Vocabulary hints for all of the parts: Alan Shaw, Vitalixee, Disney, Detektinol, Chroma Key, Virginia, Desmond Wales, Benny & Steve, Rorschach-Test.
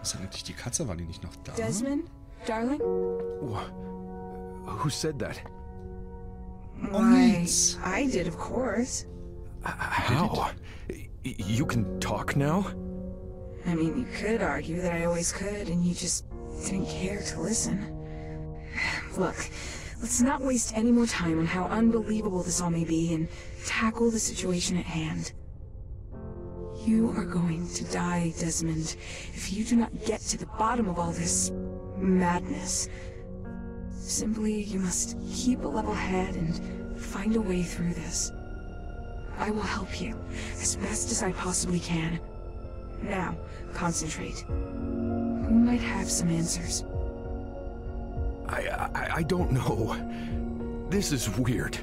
Was ist denn eigentlich die Katze? War die nicht noch da? Desmond, darling? Who said that? Oh, nice. I did, of course. How? You can talk now? I mean, you could argue that I always could, and you just didn't care to listen. Look, let's not waste any more time on how unbelievable this all may be and tackle the situation at hand. You are going to die, Desmond, if you do not get to the bottom of all this madness. Simply, you must keep a level head and find a way through this. I will help you, as best as I possibly can. Now, concentrate. Who might have some answers? I don't know. This is weird.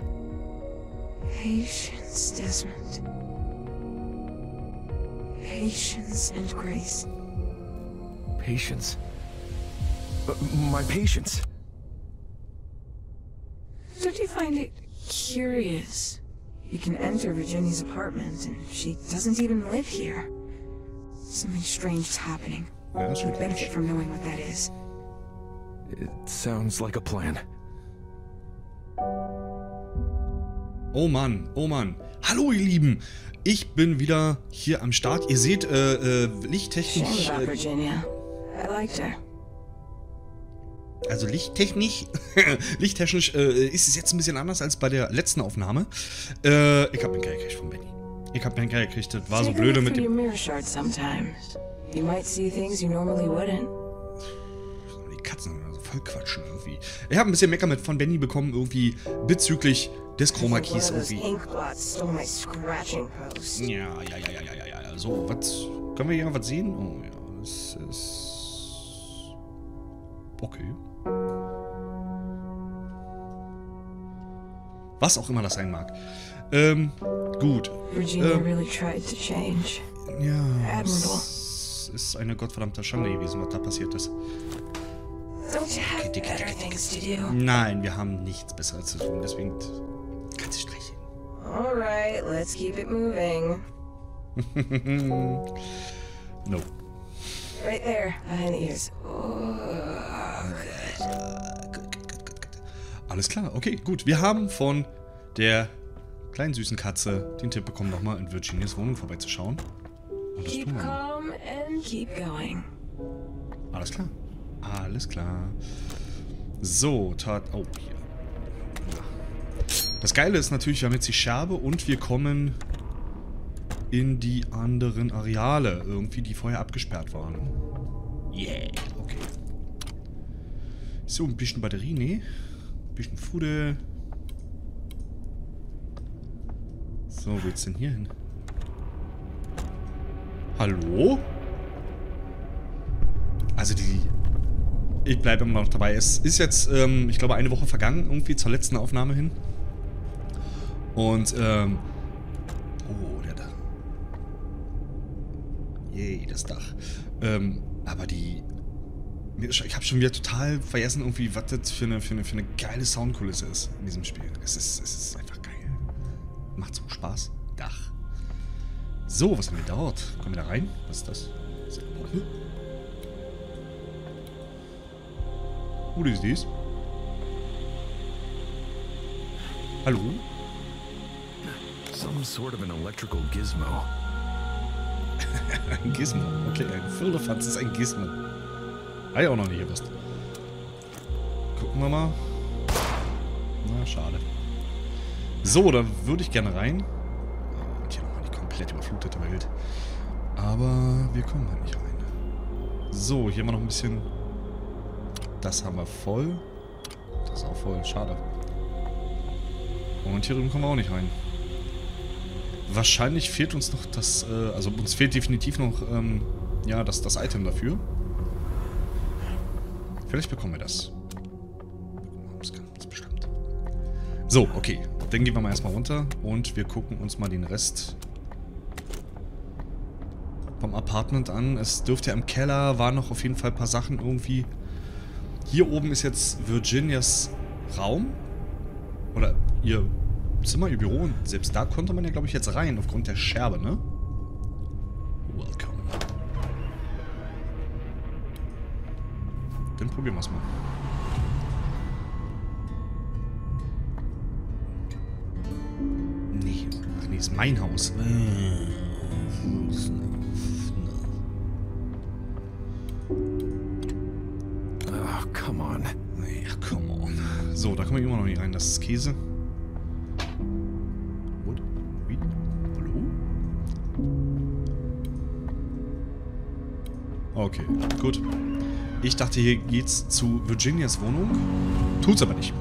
Patience, Desmond. Patience and grace. Patience? My patience? Don't you find it curious? You can enter Virginia's apartment and she doesn't even live here. Something strange is happening. You benefit from knowing what that is. It sounds like a plan. Oh Mann, oh Mann. Hallo ihr Lieben, ich bin wieder hier am Start. Ihr seht, lichttechnisch... Also lichttechnisch ist es jetzt ein bisschen anders als bei der letzten Aufnahme. Ich habe einen Geld gekriegt von Benny. Ich habe einen Geld gekriegt, das war so blöde mit dem... Die Katzen oder so voll quatschen irgendwie. Ich habe ein bisschen Mecker mit von Benny bekommen irgendwie bezüglich... des Chroma Keys irgendwie. Ja. So, was? Können wir hier was sehen? Oh ja, das ist... Okay. Was auch immer das sein mag. Gut. Ja, das ist eine gottverdammte Schande gewesen, was da passiert ist. Nein, wir haben nichts Besseres zu tun, deswegen... Kannst du streichen. Alright, let's keep it moving. No. Right there, behind the ears. Oh, good. Alles klar, okay, gut. Wir haben von der kleinen süßen Katze den Tipp bekommen, nochmal in Virginias Wohnung vorbeizuschauen. Und das tun wir. Keep calm and keep going. Alles klar. Alles klar. So, oh, hier. Das Geile ist natürlich, wir haben jetzt die Scherbe und wir kommen in die anderen Areale, irgendwie, die vorher abgesperrt waren. Yeah, okay. So, ein bisschen Batterie, ne? Ein bisschen Fude. So, wo geht's denn hier hin? Hallo? Also die... Ich bleibe immer noch dabei. Es ist jetzt, ich glaube, eine Woche vergangen, irgendwie zur letzten Aufnahme hin. Und, oh, der Dach. Yay, das Dach. Aber die... Ich habe schon wieder total vergessen, irgendwie, was das für eine geile Soundkulisse ist in diesem Spiel. Es ist einfach geil. Macht so Spaß. Dach. So, was haben wir dort? Kommen wir da rein? Was ist das? Ist das ein Beutel? Who is this? Hallo? Some sort of an electrical gizmo. Ein Gizmo? Okay, ein Firlefanz ist ein Gizmo. War ja auch noch nie gewusst. Gucken wir mal. Na, schade. So, da würde ich gerne rein. Und hier nochmal die komplett überflutete Welt. Aber wir kommen halt nicht rein. So, hier haben wir noch ein bisschen... Das haben wir voll. Das ist auch voll, schade. Und hier drüben kommen wir auch nicht rein. Wahrscheinlich fehlt uns noch das, also uns fehlt definitiv noch, ja, das Item dafür. Vielleicht bekommen wir das. Das kann uns bestimmt. So, okay. Dann gehen wir mal erstmal runter und wir gucken uns mal den Rest vom Apartment an. Es dürfte im Keller, waren noch auf jeden Fall ein paar Sachen irgendwie. Hier oben ist jetzt Virginias Raum. Oder ihr... Zimmer, ihr Büro, und selbst da konnte man ja, glaube ich, jetzt rein, aufgrund der Scherbe, ne? Welcome. Dann probieren wir es mal. Nee, ach nee, ist mein Haus. Ach, come on. Nee, come on. So, da kommen wir immer noch nicht rein. Das ist Käse. Okay, gut. Ich dachte, hier geht's zu Virginias Wohnung. Tut's aber nicht.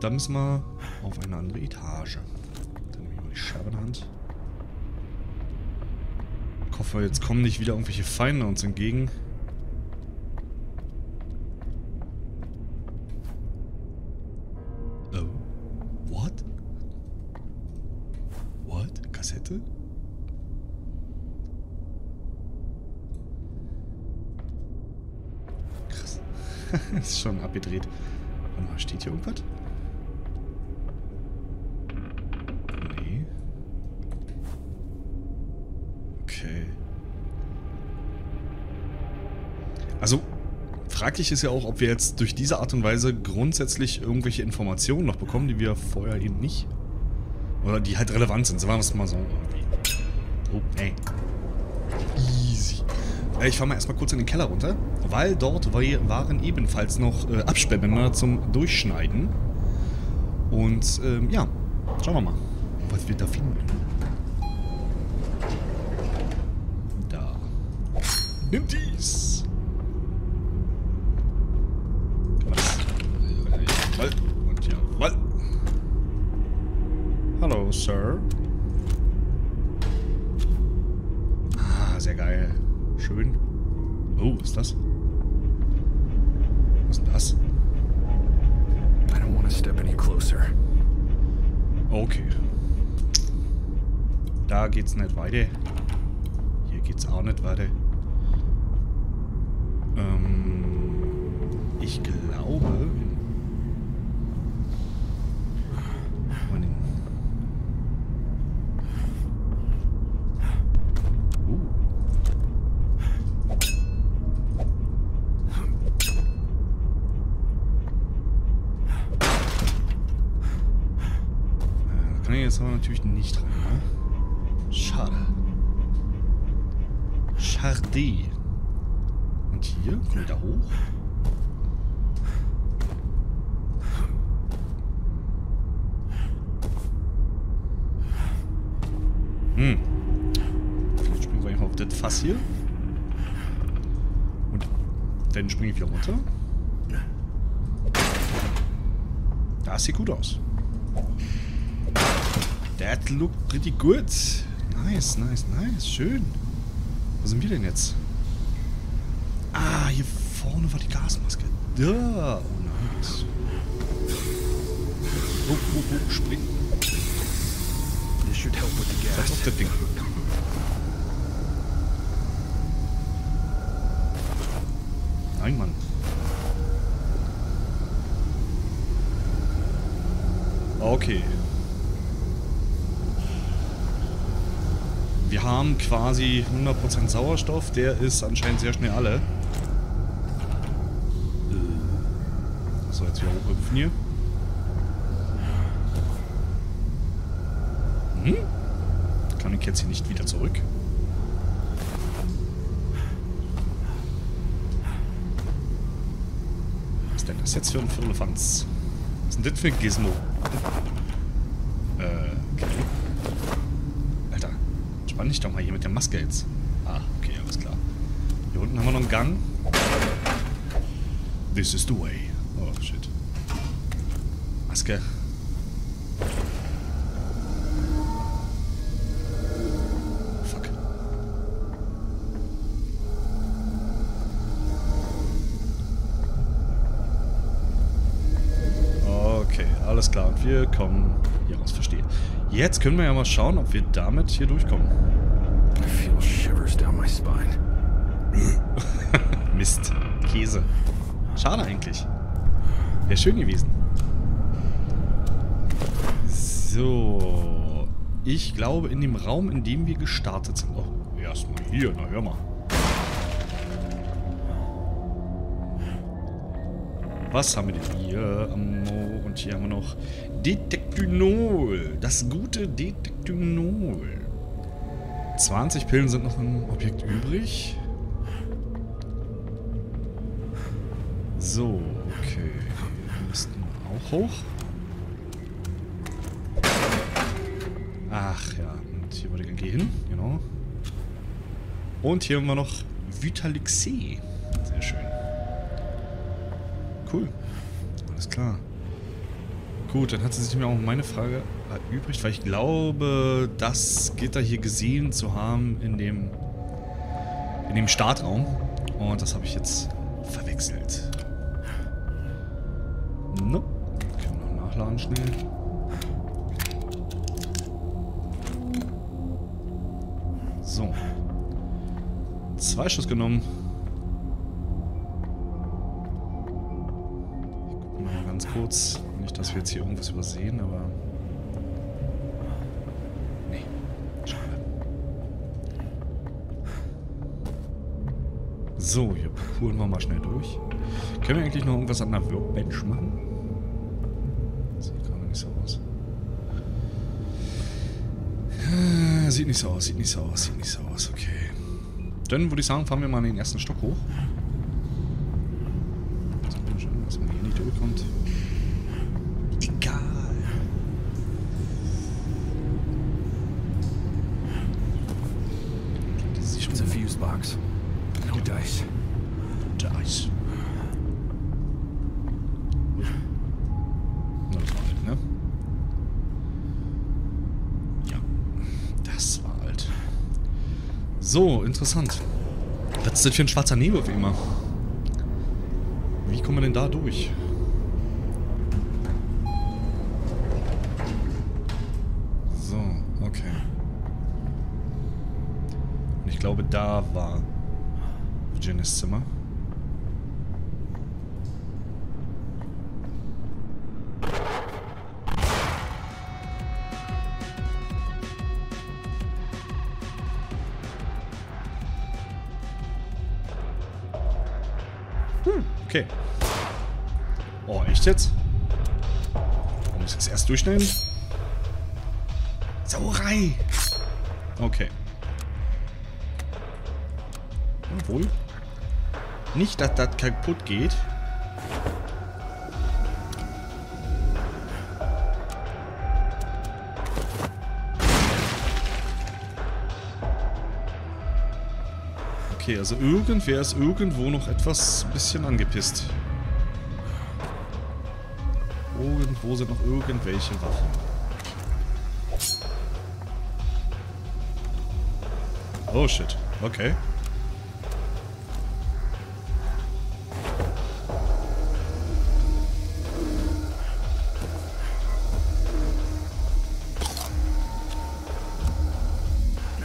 Da müssen wir auf eine andere Etage. Dann nehme ich mal die Scherbe in der Hand. Ich hoffe, jetzt kommen nicht wieder irgendwelche Feinde uns entgegen. Oh. What? What? Kassette? Ist schon abgedreht. Warte mal, steht hier irgendwas? Nee. Okay. Also, fraglich ist ja auch, ob wir jetzt durch diese Art und Weise grundsätzlich irgendwelche Informationen noch bekommen, die wir vorher eben nicht. Oder die halt relevant sind. So war es mal so irgendwie. Oh, nee. Easy. Ich fahre mal erstmal kurz in den Keller runter, weil dort waren ebenfalls noch Absperrbänder zum Durchschneiden. Und ja, schauen wir mal, was wir da finden. Da. Nimm dies! Was? Jawoll. Und jawoll. Hallo, Sir. Ah, sehr geil. Schön. Oh, was ist das? Was ist denn das? I don't want to step any closer. Okay. Da geht's nicht weiter. Hier geht's auch nicht weiter. Ich glaube... Jetzt haben wir natürlich nicht rein, ne? Schade. Schade. Und hier? Kommen wir da hoch? Hm. Jetzt springen wir einfach auf das Fass hier. Und dann springe ich wieder runter. Das sieht gut aus. That look pretty good. Nice, nice, nice. Schön. Wo sind wir denn jetzt? Ah, hier vorne war die Gasmaske. Da. Oh nice. Hoch, hoch, hoch, spring. Das ist das Ding. Nein, Mann. Okay. Wir haben quasi 100% Sauerstoff, der ist anscheinend sehr schnell alle. So, jetzt wieder hochhüpfen hier. Hm? Kann ich jetzt hier nicht wieder zurück? Was ist denn das jetzt für ein Firlefanz? Was ist denn das für ein Gizmo? Okay. Spann dich doch mal hier mit der Maske jetzt. Ah, okay, alles klar. Hier unten haben wir noch einen Gang. This is the way. Oh, shit. Maske. Fuck. Okay, alles klar. Und wir kommen hier raus, verstehe. Jetzt können wir ja mal schauen, ob wir damit hier durchkommen. Mist. Käse. Schade eigentlich. Wäre schön gewesen. So. Ich glaube, in dem Raum, in dem wir gestartet sind. Oh, erstmal hier. Na, hör mal. Was haben wir denn hier? Und hier haben wir noch Detektinol. Das gute Detektinol. 20 Pillen sind noch im Objekt übrig. So, okay. Wir müssten auch hoch. Ach ja, und hier würde ich gehen, genau. Und hier haben wir noch Vitalixee. Sehr schön. Cool. Alles klar. Gut, dann hat sie sich mir auch meine Frage erübrigt, weil ich glaube, das Gitter hier gesehen zu haben in dem Startraum. Und das habe ich jetzt verwechselt. Nope. Können wir noch nachladen schnell. So. 2 Schuss genommen. Ich gucke mal ganz kurz. Nicht, dass wir jetzt hier irgendwas übersehen, aber... Nee. Schade. So, hier pulen wir mal schnell durch. Können wir eigentlich noch irgendwas an der Workbench machen? Sieht gerade nicht so aus. Sieht nicht so aus, sieht nicht so aus, sieht nicht so aus. Okay. Dann würde ich sagen, fahren wir mal in den ersten Stock hoch. Also bin ich schon, dass man hier nicht durchkommt. Egal. It's a fuse box. No dice. Dice. Na, das war alt, ne? Ja. Das war alt. So, interessant. Was ist das für ein schwarzer Nebel auf immer? Wie kommen wir denn da durch? So, okay. Und ich glaube, da war Virginias Zimmer. Okay. Oh, echt jetzt? Warum muss ich das erst durchschneiden? Sauerei! Okay. Obwohl. Nicht, dass das kaputt geht. Okay, also irgendwer ist irgendwo noch etwas bisschen angepisst. Irgendwo sind noch irgendwelche Waffen. Oh shit, okay.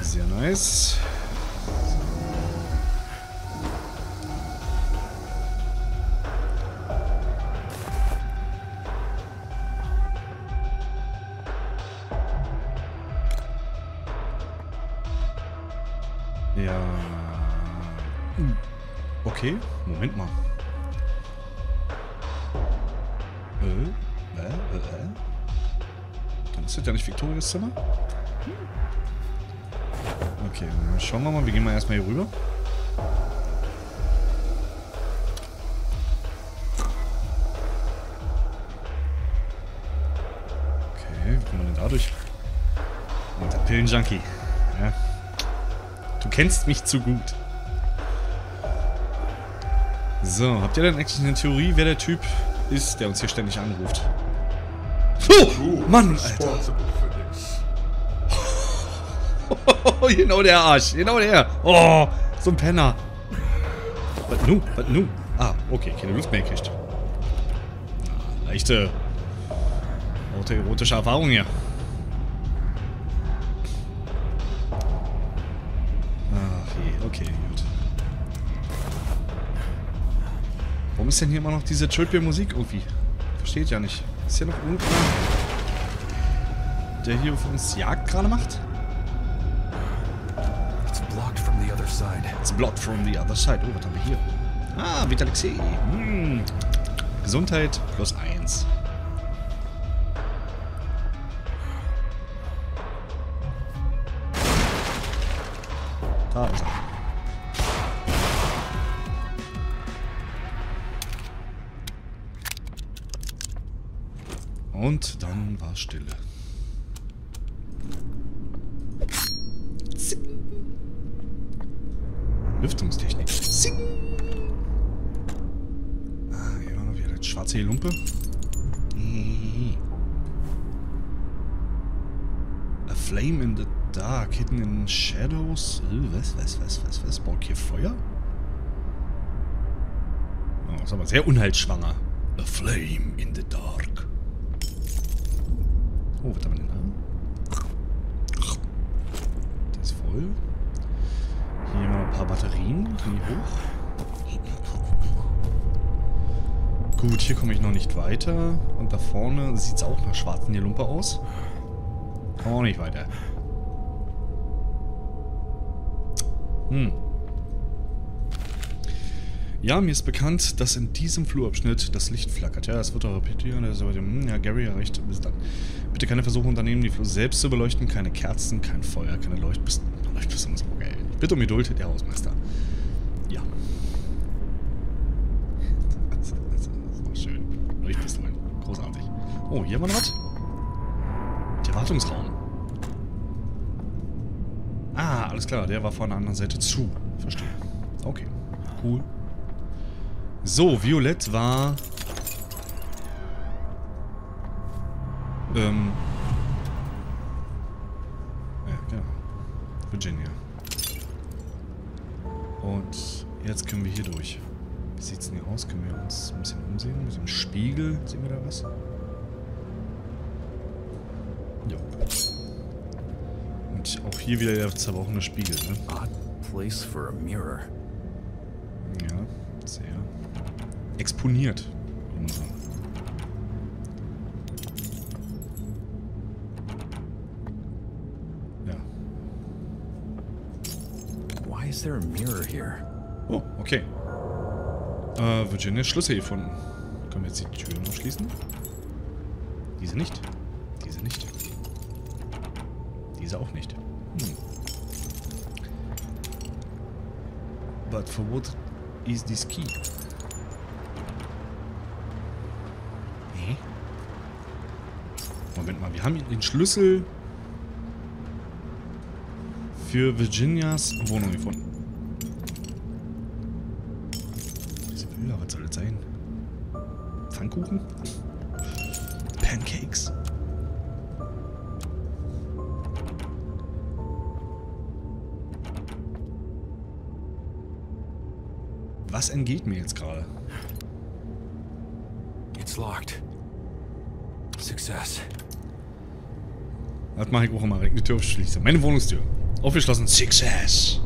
Sehr nice. Ja. Okay, Moment mal. Dann ist das ja nicht Victorias Zimmer. Okay, dann schauen wir mal. Wir gehen mal erstmal hier rüber. Okay, wie kommen wir denn da durch? Und der Pillenjunkie. Ja. Du kennst mich zu gut. So, habt ihr denn eigentlich eine Theorie, wer der Typ ist, der uns hier ständig anruft? Oh, Mann, Alter. Genau der Arsch, genau der. Oh, so ein Penner. Was nu, was nu? Ah, okay, keine Luft mehr gekriegt. Leichte autoerotische Erfahrung hier. Okay, gut. Warum ist denn hier immer noch diese Trippier-Musik irgendwie? Versteht ja nicht. Ist hier noch irgendeiner, der hier auf uns Jagd gerade macht? It's blocked from the other side. It's blocked from the other side. Oh, was haben wir hier? Ah, Vitalixee. Gesundheit +1. Da ist er. Und dann war Stille. Zing. Lüftungstechnik. Zing. Ah, hier war noch wieder das schwarze Lumpe. A flame in the dark, hidden in shadows. Was? Braucht hier Feuer? Oh, das ist aber sehr unheilsschwanger. A flame in the dark. Oh, was haben wir denn da? Der ist voll. Hier haben wir noch ein paar Batterien. Hier hoch. Gut, hier komme ich noch nicht weiter. Und da vorne sieht es auch nach schwarzen Lumpe aus. Komme auch nicht weiter. Hm. Ja, mir ist bekannt, dass in diesem Flurabschnitt das Licht flackert. Ja, das wird auch repetieren. Ja, Gary hat recht. Bis dann. Bitte keine Versuche unternehmen, die Flur selbst zu beleuchten. Keine Kerzen, kein Feuer, keine Leuchtpisten. Leuchtpisten ist auch geil. Bitte um Geduld, der Hausmeister. Ja. Das ist schön. Leuchtpisten. Großartig. Oh, hier haben wir noch was. Der Wartungsraum. Ah, alles klar. Der war von der anderen Seite zu. Verstehe. Okay. Cool. So, Violett war... Ja, genau. Virginia. Und jetzt können wir hier durch. Wie sieht's denn hier aus? Können wir uns ein bisschen umsehen? Mit dem Spiegel sehen wir da was? Jo. Und auch hier wieder der zerbrochene Spiegel, ne? Odd place for a mirror. Ja, sehr. Exponiert. Ja. Why is there a mirror here? Oh, okay. Virginia Schlüssel gefunden. Können wir jetzt die Tür noch schließen? Diese nicht. Diese nicht. Diese auch nicht. Hm. But for what is this key? Moment mal, wir haben den Schlüssel für Virginias Wohnung gefunden. Diese Bilder, was soll das sein? Pfannkuchen? Pancakes? Was entgeht mir jetzt gerade? It's locked. Success. Das mache ich auch immer, wenn ich eine Tür aufschließe. Meine Wohnungstür. Aufgeschlossen. Success.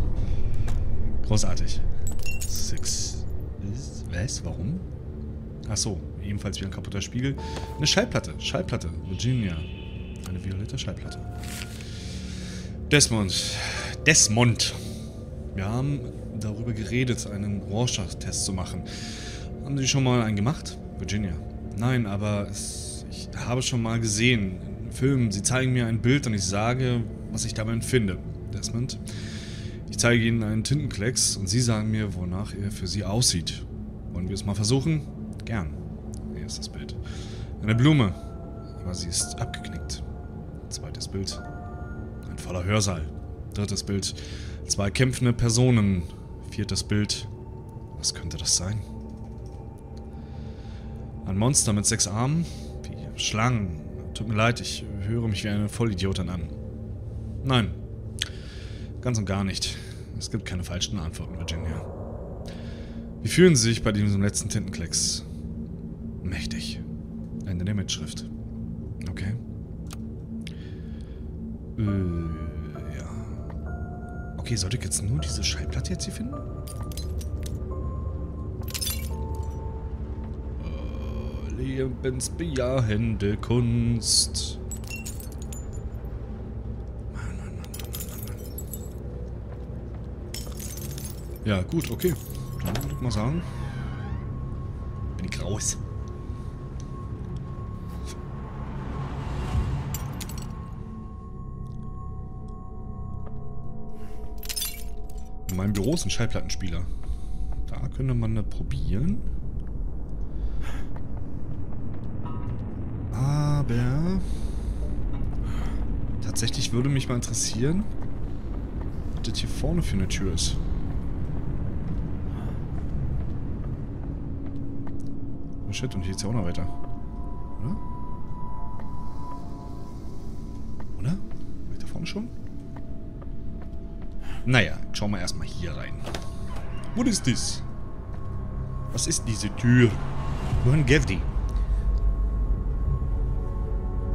Großartig. Success. Was? Warum? Achso. Ebenfalls wieder ein kaputter Spiegel. Eine Schallplatte. Schallplatte. Virginia. Eine violette Schallplatte. Desmond. Desmond. Wir haben darüber geredet, einen Rorschach-Test zu machen. Haben Sie schon mal einen gemacht? Virginia. Nein, aber ich habe schon mal gesehen... Film. Sie zeigen mir ein Bild und ich sage, was ich dabei empfinde. Desmond. Ich zeige Ihnen einen Tintenklecks und Sie sagen mir, wonach er für Sie aussieht. Wollen wir es mal versuchen? Gern. Hier ist das Bild. Eine Blume. Aber sie ist abgeknickt. Zweites Bild. Ein voller Hörsaal. Drittes Bild. Zwei kämpfende Personen. Viertes Bild. Was könnte das sein? Ein Monster mit 6 Armen. Wie Schlangen. Tut mir leid, ich höre mich wie eine Vollidiotin an. Nein, ganz und gar nicht. Es gibt keine falschen Antworten, Virginia. Wie fühlen Sie sich bei diesem letzten Tintenklecks? Mächtig. Ende der Mitschrift. Okay. Ja. Okay, sollte ich jetzt nur diese Schallplatte jetzt hier finden? Lebensbejahende Kunst. Mann. Ja, gut, okay. Dann würde ich mal sagen, bin ich raus. In meinem Büro ist ein Schallplattenspieler. Da könnte man da probieren. Aber tatsächlich würde mich mal interessieren, was das hier vorne für eine Tür ist. Oh shit, und hier geht's ja auch noch weiter. Oder? Oder? Weiter vorne schon? Naja, schauen wir erstmal hier rein. Was ist das? Was ist diese Tür? Wohin geht die?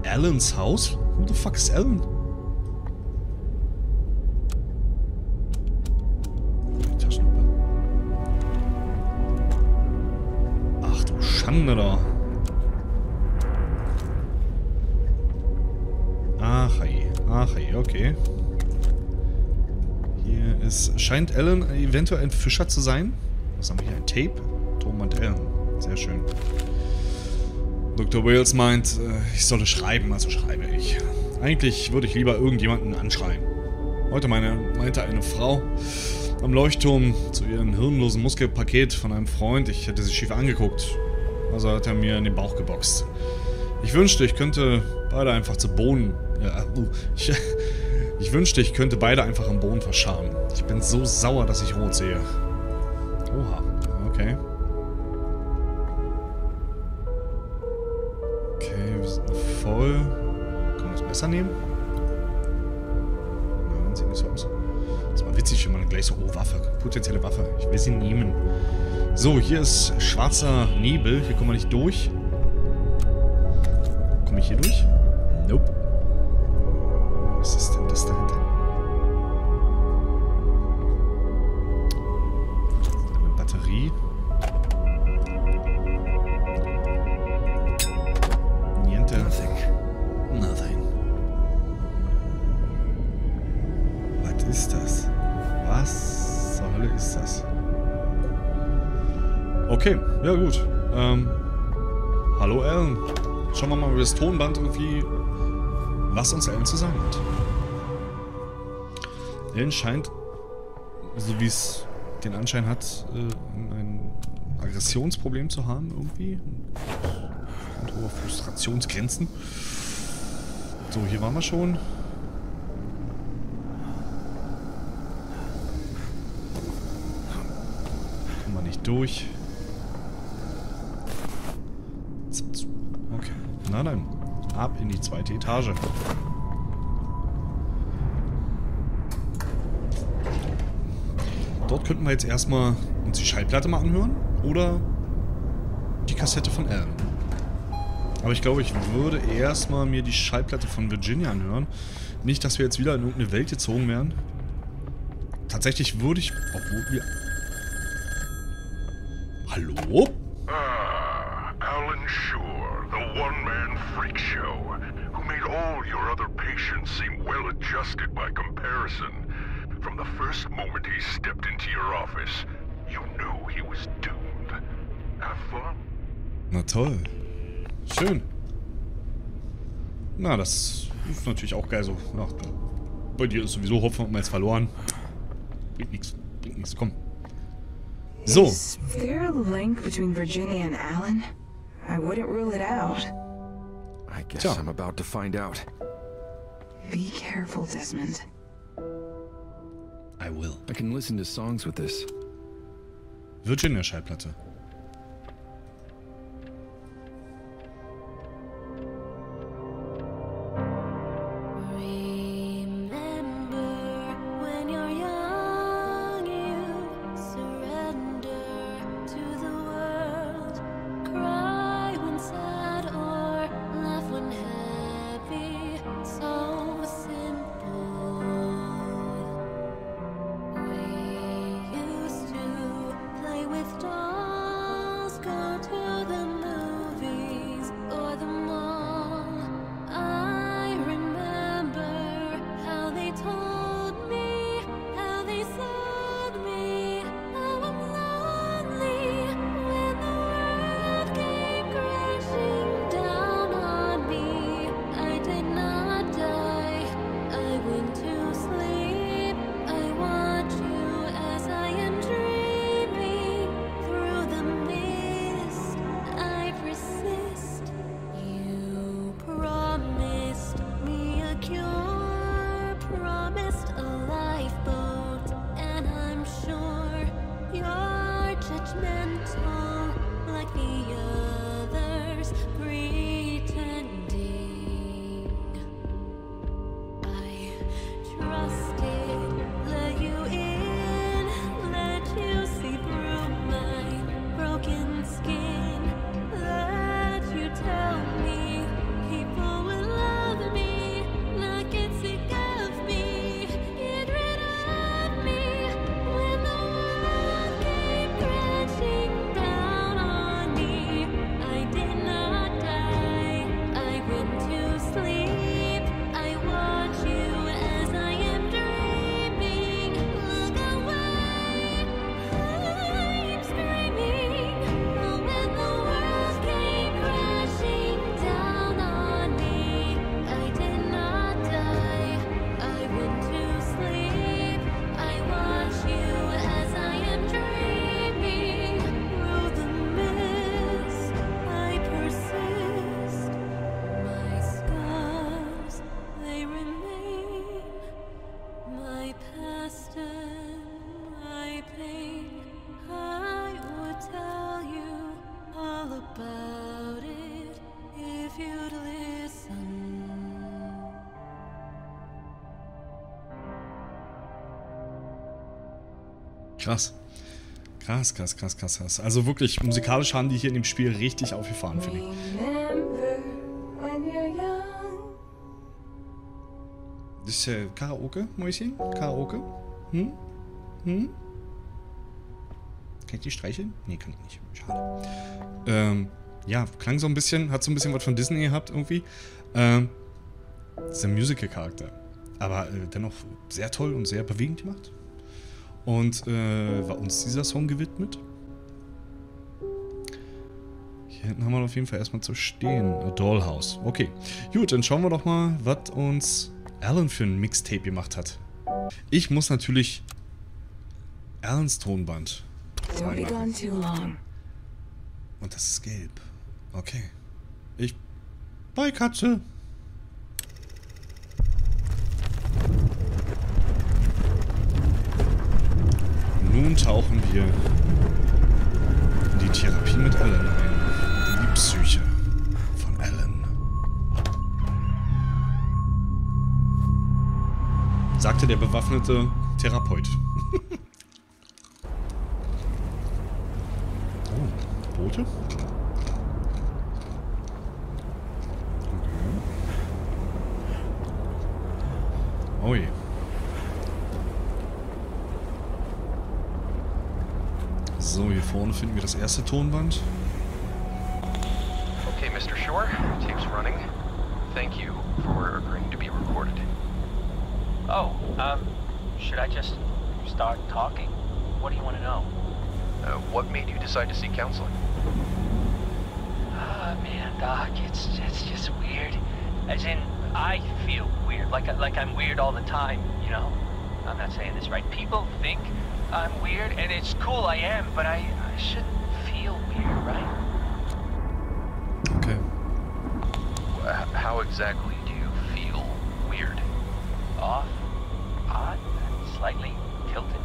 Alans Haus? Who the fuck is Alan? Taschenlampe. Ach du Schande da. Ach hey, okay. Hier ist, scheint Alan eventuell ein Fischer zu sein. Was haben wir hier? Ein Tape? Tom und Alan. Sehr schön. Dr. Wales meint, ich solle schreiben, also schreibe ich. Eigentlich würde ich lieber irgendjemanden anschreien. Heute meinte eine Frau am Leuchtturm zu ihrem hirnlosen Muskelpaket von einem Freund, ich hätte sie schief angeguckt. Also hat er mir in den Bauch geboxt. Ich wünschte, ich könnte beide einfach zu Boden... Ich wünschte, ich könnte beide einfach am Boden verscharren. Ich bin so sauer, dass ich rot sehe. Oha, okay. Okay, wir sind noch voll. Können wir das Messer nehmen? Nein, sieht nicht so aus. Das war witzig, wenn man gleich so, oh, Waffe, potenzielle Waffe. Ich will sie nehmen. So, hier ist schwarzer Nebel. Hier kommen wir nicht durch. Komme ich hier durch? Nope. Was ist denn das dahinter? Eine Batterie. Niente. Nothing. Was ist das? Was zur Hölle ist das? Okay, ja gut. Hallo Alan. Schauen wir mal über das Tonband irgendwie... was uns Alan zu sagen hat. Alan scheint, so wie es den Anschein hat, ein Aggressionsproblem zu haben irgendwie. Und hohe Frustrationsgrenzen. So, hier waren wir schon. Kommen wir nicht durch. Okay, na dann. Ab in die zweite Etage. Dort könnten wir jetzt erstmal uns die Schallplatte mal anhören oder die Kassette von Alan. Aber ich glaube, ich würde erstmal mir die Schallplatte von Virginia anhören. Nicht, dass wir jetzt wieder in irgendeine Welt gezogen werden. Tatsächlich würde ich... obwohl wir... Hallo? Alan Shaw, the one-man freak show, who made all your other patients seem well-adjusted by comparison. From the first moment he stepped into your office, you knew he was doomed. Have fun. Na toll. Schön. Na, das ist natürlich auch geil so. Ach, bei dir ist sowieso Hopfen und Malz verloren. Bringt nichts, komm. So. Is there a link between Virginia and Alan? I wouldn't rule it out. I guess I'm about to find out. Be careful, Desmond. I will. I can listen to songs with this. Virginia Schallplatte. With dawn. Krass. Krass, krass, krass, krass, krass. Also wirklich, musikalisch haben die hier in dem Spiel richtig aufgefahren, finde ich. Das ist Karaoke, Mäuschen? Karaoke? Hm? Hm? Kann ich die streicheln? Nee, kann ich nicht. Schade. Ja, klang so ein bisschen, hat so ein bisschen was von Disney gehabt irgendwie. Das ist ein Musical-Charakter. Aber dennoch sehr toll und sehr bewegend gemacht. Und war uns dieser Song gewidmet. Hier hinten haben wir auf jeden Fall erstmal zu stehen. A Dollhouse. Okay. Gut, dann schauen wir doch mal, was uns Alan für ein Mixtape gemacht hat. Ich muss natürlich Alans Tonband reinmachen. Und das ist gelb. Okay. Ich... Bye, Katze! Nun tauchen wir in die Therapie mit Alan ein. In die Psyche von Alan. Sagte der bewaffnete Therapeut. Oh, Brote? Okay. Oh je. So, hier vorne finden wir das erste Tonband. Okay, Mr. Shore, tape's running. Thank you for agreeing to be recorded. Oh, should I just start talking? What do you want to know? What made you decide to seek counseling? Ah, man, Doc, it's just weird. As in, I feel weird, like I'm weird all the time, you know? I'm not saying this right. People think I'm weird, and it's cool I am, but I shouldn't feel weird, right? Okay. How exactly do you feel weird? Off, odd, slightly tilted.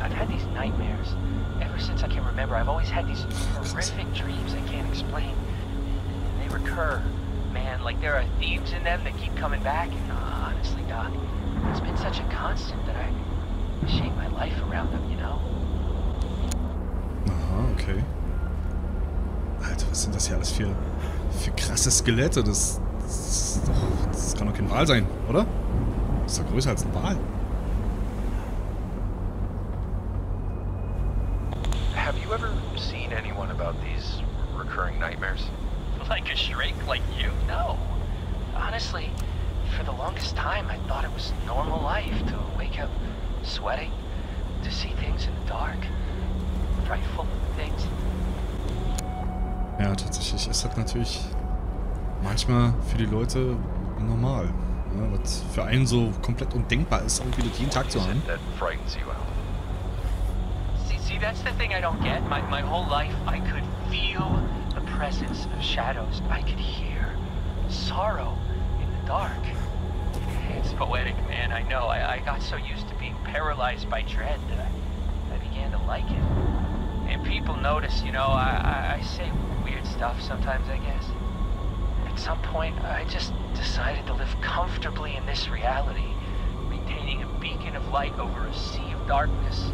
I've had these nightmares. Ever since I can remember, I've always had these horrific dreams I can't explain. They recur. Man, like there are themes in them that keep coming back, and honestly, Doc, it's been such a constant that I... shape my life around them, you know? Aha, okay. Alter, was sind das hier alles für krasse Skelette? Das kann doch kein Wal sein, oder? Das ist doch größer als ein Wal. Have you ever seen anyone about these recurring nightmares? Like a shrink like you? No. Honestly, for the longest time I thought it was normal life to wake up sweating, to see things in the dark, frightful things. Ja, tatsächlich ist das natürlich manchmal für die Leute normal. Ja, was für einen so komplett undenkbar ist, irgendwie das jeden Tag zu haben. See, that's the thing I don't get. My whole life I could feel the presence of shadows. I could hear sorrow in the dark. It's poetic, man, I know. I got so used to being paralyzed by dread that I began to like it. And people notice, you know, I say weird stuff sometimes, I guess. At some point, I just decided to live comfortably in this reality, maintaining a beacon of light over a sea of darkness,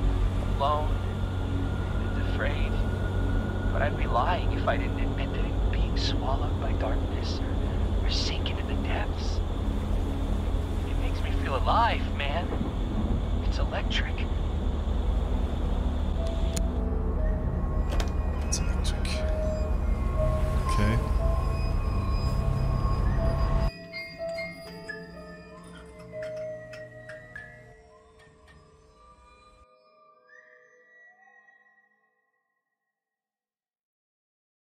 alone and afraid. But I'd be lying if I didn't admit that I'm being swallowed by darkness or sinking in the depths. Alive, man. It's electric.